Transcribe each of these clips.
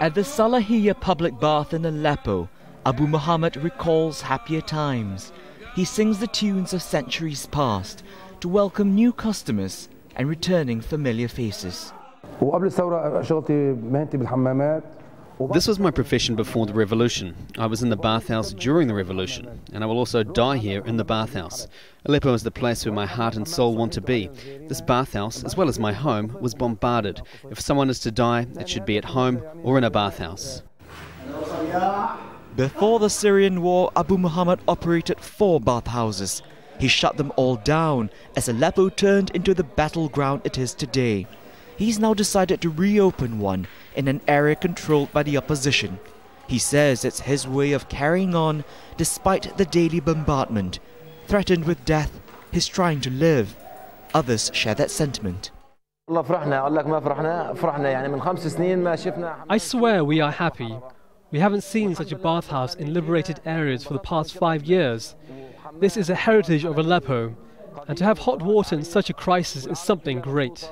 At the Salahiya public bath in Aleppo, Abu Muhammad recalls happier times. He sings the tunes of centuries past to welcome new customers and returning familiar faces. This was my profession before the revolution. I was in the bathhouse during the revolution, and I will also die here in the bathhouse. Aleppo is the place where my heart and soul want to be. This bathhouse, as well as my home, was bombarded. If someone is to die, it should be at home or in a bathhouse. Before the Syrian war, Abu Muhammad operated 4 bathhouses. He shut them all down as Aleppo turned into the battleground it is today. He's now decided to reopen one in an area controlled by the opposition. He says it's his way of carrying on despite the daily bombardment. Threatened with death, he's trying to live. Others share that sentiment. I swear we are happy. We haven't seen such a bathhouse in liberated areas for the past 5 years. This is a heritage of Aleppo, and to have hot water in such a crisis is something great.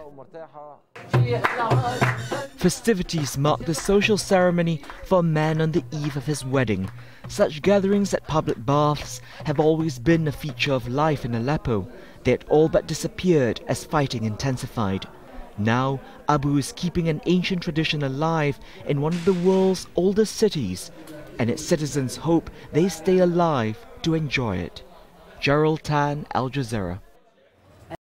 Festivities mark the social ceremony for a man on the eve of his wedding. Such gatherings at public baths have always been a feature of life in Aleppo. They had all but disappeared as fighting intensified. Now, Abu is keeping an ancient tradition alive in one of the world's oldest cities, and its citizens hope they stay alive to enjoy it. Gerald Tan, Al Jazeera.